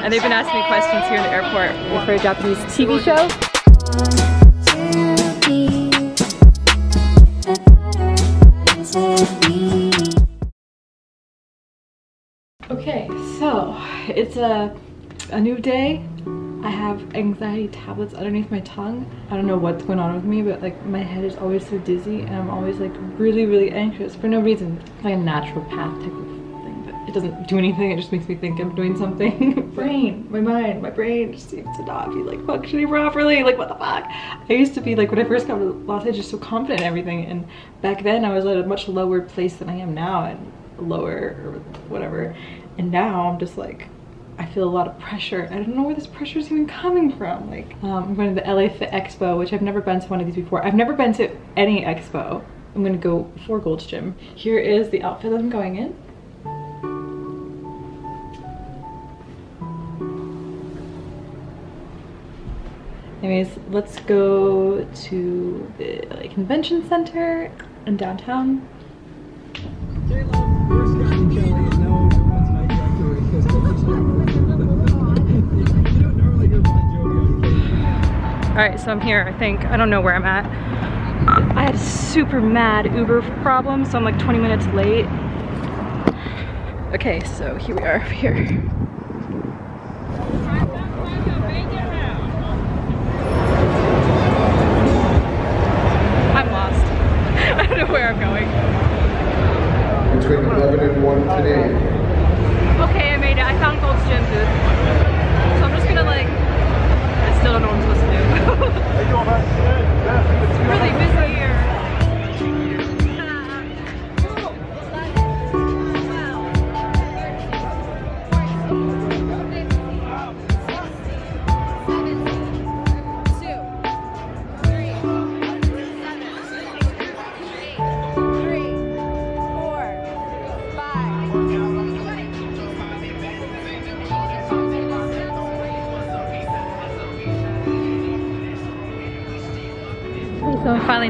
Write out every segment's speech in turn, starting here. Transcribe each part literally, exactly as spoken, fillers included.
And they've been asking me questions here in the airport for a Japanese T V show. Okay, so it's a, a new day. I have anxiety tablets underneath my tongue. I don't know what's going on with me, but like my head is always so dizzy and I'm always like really, really anxious for no reason. It's like a naturopath type of it doesn't do anything, it just makes me think I'm doing something. brain, my mind, my brain just seems to not be like functioning properly, like what the fuck? I used to be like, when I first got to Los Angeles, so confident in everything, and back then I was at a much lower place than I am now, and lower or whatever, and now I'm just like, I feel a lot of pressure. I don't know where this pressure is even coming from. Like, um, I'm going to the L A Fit Expo, which I've never been to one of these before. I've never been to any expo. I'm gonna go before Gold's Gym. Here is the outfit that I'm going in. Anyways, let's go to the like, convention center in downtown. Alright, so I'm here, I think. I don't know where I'm at. I had a super mad Uber problem, so I'm like twenty minutes late. Okay, so here we are over here. Where I'm going. Between eleven and one today. Okay, I made it. I found Gold's Gym booth. So I'm just gonna like, I still don't know what I'm supposed to do. It's really busy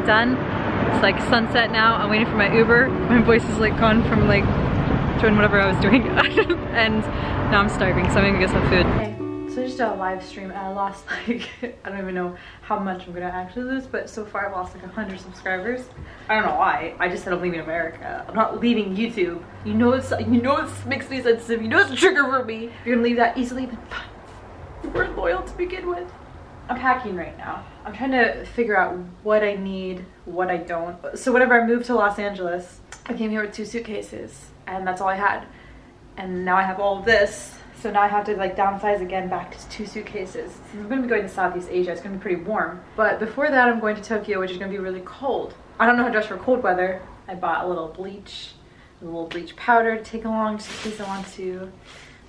done. It's like sunset now. I'm waiting for my Uber. My voice is like gone from like doing whatever I was doing and now I'm starving, so I'm gonna get some food. Okay, so I just did a live stream and I lost like, I don't even know how much I'm gonna actually lose, but so far I've lost like a hundred subscribers. I don't know why. I just said I'm leaving America. I'm not leaving YouTube. You know it's, you know it makes me sensitive. You know it's a trigger for me. If you're gonna leave that easily, then fine. You weren't loyal to begin with. I'm packing right now. I'm trying to figure out what I need, what I don't. So whenever I moved to Los Angeles, I came here with two suitcases and that's all I had. And now I have all of this. So now I have to like downsize again back to two suitcases. I'm gonna be going to Southeast Asia. It's gonna be pretty warm. But before that, I'm going to Tokyo, which is gonna be really cold. I don't know how to dress for cold weather. I bought a little bleach, a little bleach powder to take along just in case I want to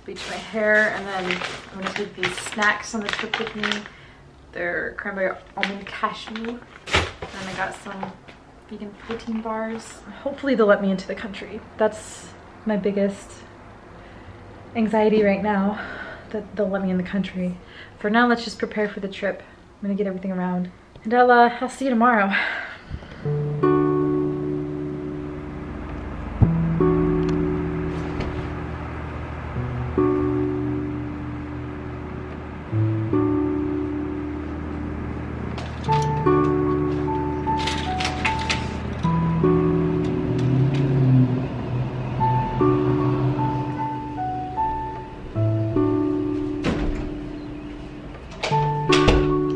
bleach my hair. And then I'm gonna take these snacks on the trip with me. They're cranberry almond cashew, and I got some vegan protein bars. Hopefully they'll let me into the country. That's my biggest anxiety right now, that they'll let me in the country. For now, let's just prepare for the trip. I'm gonna get everything around, and I'll, uh, I'll see you tomorrow.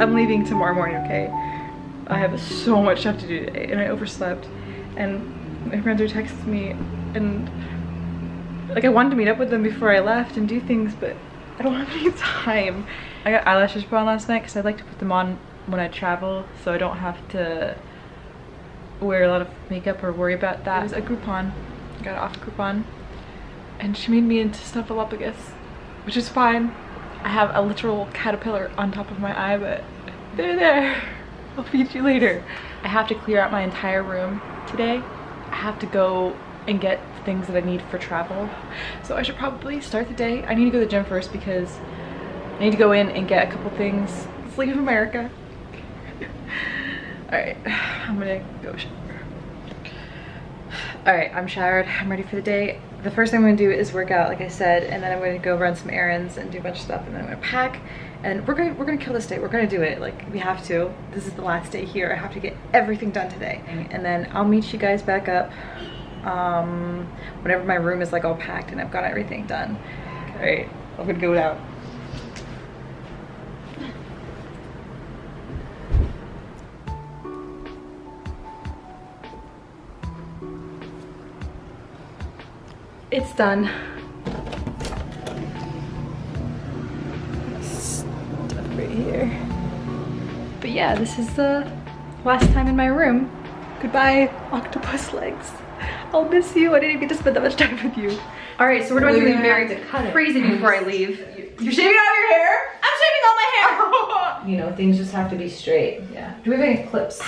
I'm leaving tomorrow morning, okay? I have so much stuff to do today and I overslept and my friends are texting me and like I wanted to meet up with them before I left and do things, but I don't have any time. I got eyelashes put on last night because I like to put them on when I travel so I don't have to wear a lot of makeup or worry about that. It was a Groupon. I got it off Groupon and she made me into snuffleupagus, which is fine. I have a literal caterpillar on top of my eye, but they're there. I'll feed you later. I have to clear out my entire room today. I have to go and get things that I need for travel. So I should probably start the day. I need to go to the gym first because I need to go in and get a couple things. Let's leave America. All right, I'm gonna go shower. Alright, I'm showered, I'm ready for the day. The first thing I'm gonna do is work out, like I said, and then I'm gonna go run some errands and do a bunch of stuff, and then I'm gonna pack, and we're gonna, we're gonna kill this day. We're gonna do it, like, we have to. This is the last day here. I have to get everything done today. And then I'll meet you guys back up um, whenever my room is like all packed and I've got everything done. Alright, I'm gonna go out. It's done. Stuff right here. But yeah, this is the last time in my room. Goodbye, octopus legs. I'll miss you. I didn't even get to spend that much time with you. All right, so we're doing something very crazy before I leave. You're shaving out of your hair? I'm shaving all my hair. You know, things just have to be straight. Yeah. Do we have any clips?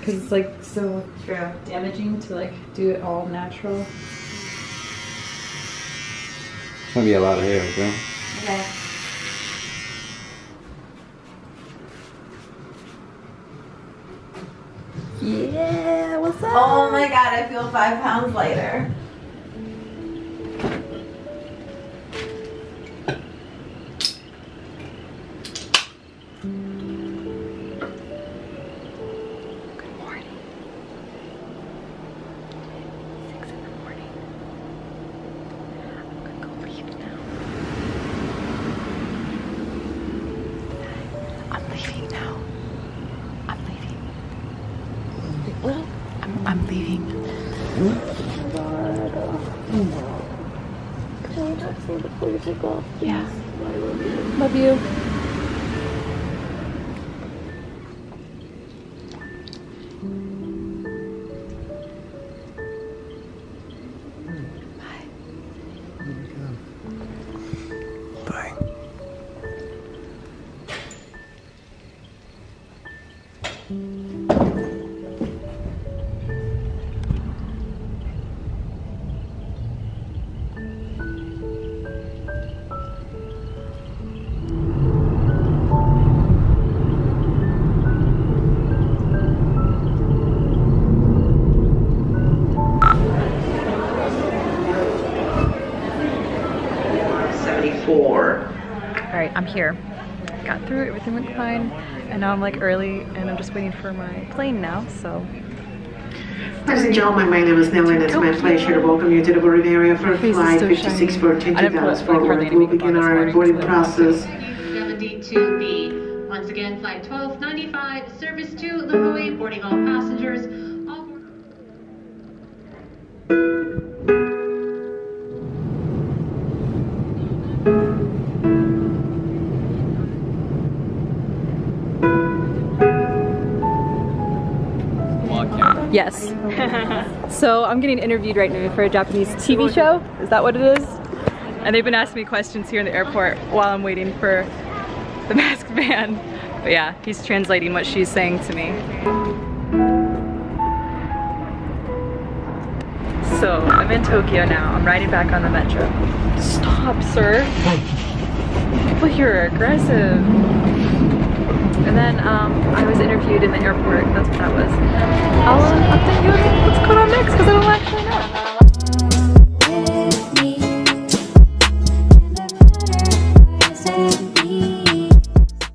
Because it's like so true. Damaging to like do it all natural. It's gonna be a lot of hair, bro. Okay. Yeah, what's up? Oh my god, I feel five pounds lighter. Yeah. Love you. Bye. Bye. I'm here. Got through, everything went fine, and now I'm like early and I'm just waiting for my plane now, so. Ladies and gentlemen, my name is Nelly and it's my pleasure to welcome you to the boarding area for flight fifty-six fourteen Dallas forward. We'll begin our boarding process. seventy-two B. Once again, flight twelve ninety-five, service to Lihue, boarding all passengers. Yes. So I'm getting interviewed right now for a Japanese T V show. Is that what it is? And they've been asking me questions here in the airport while I'm waiting for the masked man. But yeah, he's translating what she's saying to me. So I'm in Tokyo now. I'm riding back on the metro. Stop, sir. People here are aggressive. And then um, I was interviewed in the airport, that's what that was. I'll update you on what's going on.